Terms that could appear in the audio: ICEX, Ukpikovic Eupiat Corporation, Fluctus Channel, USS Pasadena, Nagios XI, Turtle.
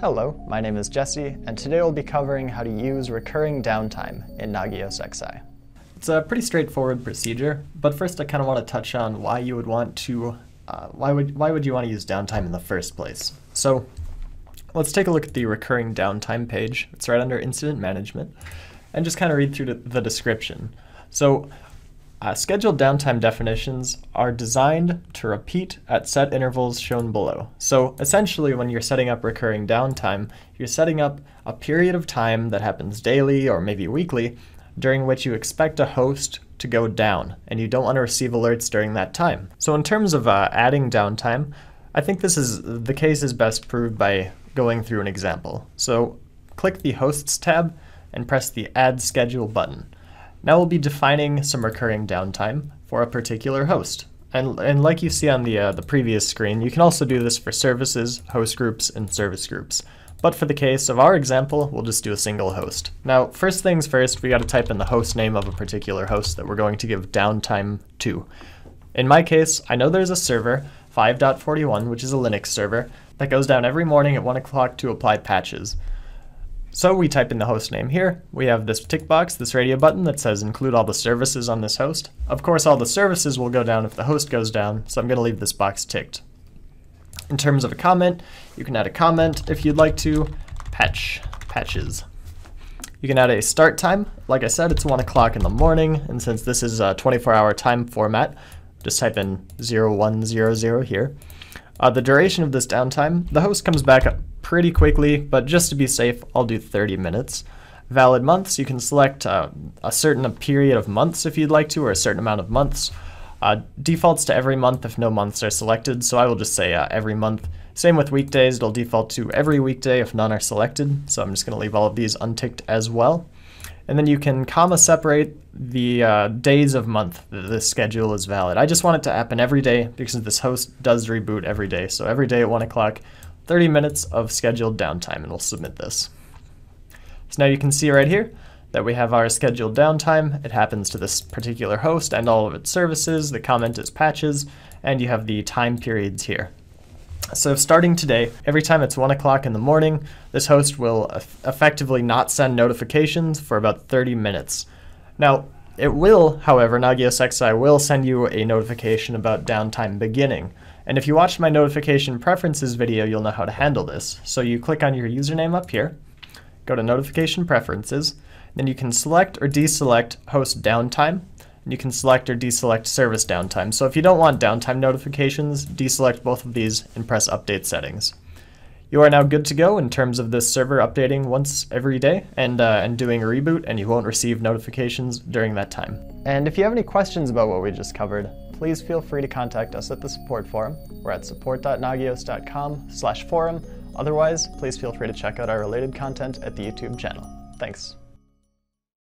Hello, my name is Jesse, and today we'll be covering how to use recurring downtime in Nagios XI. It's a pretty straightforward procedure, but first I kind of want to touch on why you would want to why would you want to use downtime in the first place. So let's take a look at the recurring downtime page. It's right under Incident Management, and just kind of read through the description. So scheduled downtime definitions are designed to repeat at set intervals shown below. So essentially, when you're setting up recurring downtime, you're setting up a period of time that happens daily or maybe weekly, during which you expect a host to go down, and you don't want to receive alerts during that time. So in terms of adding downtime, I think the case is best proved by going through an example. So click the Hosts tab and press the Add Schedule button. Now we'll be defining some recurring downtime for a particular host. And like you see on the previous screen, you can also do this for services, host groups, and service groups. But for the case of our example, we'll just do a single host. Now, first things first, we got to type in the host name of a particular host that we're going to give downtime to. In my case, I know there's a server, 5.41, which is a Linux server, that goes down every morning at 1 o'clock to apply patches. So we type in the host name here. We have this tick box, this radio button that says include all the services on this host. Of course, all the services will go down if the host goes down, so I'm going to leave this box ticked. In terms of a comment, you can add a comment if you'd like to, patches. You can add a start time. Like I said, it's 1 o'clock in the morning, and since this is a 24-hour time format, just type in 0100 here. The duration of this downtime, the host comes back up pretty quickly, but just to be safe, I'll do 30 minutes. Valid months, you can select a certain period of months if you'd like to, or a certain amount of months. Defaults to every month if no months are selected, so I will just say every month. Same with weekdays, it'll default to every weekday if none are selected, so I'm just going to leave all of these unticked as well. And then you can comma separate the days of month that this schedule is valid. I just want it to happen every day because this host does reboot every day, so every day at 1 o'clock. 30 minutes of scheduled downtime, and we'll submit this. So now you can see right here that we have our scheduled downtime. It happens to this particular host and all of its services. The comment is patches, and you have the time periods here. So starting today, every time it's 1 o'clock in the morning, this host will effectively not send notifications for about 30 minutes. Now, it will, however, Nagios XI will send you a notification about downtime beginning. And if you watched my notification preferences video, you'll know how to handle this. So you click on your username up here, go to notification preferences, then you can select or deselect host downtime, and you can select or deselect service downtime. So if you don't want downtime notifications, deselect both of these and press update settings. You are now good to go in terms of this server updating once every day and doing a reboot, and you won't receive notifications during that time. And if you have any questions about what we just covered, please feel free to contact us at the support forum. We're at support.nagios.com/forum. Otherwise, please feel free to check out our related content at the YouTube channel. Thanks.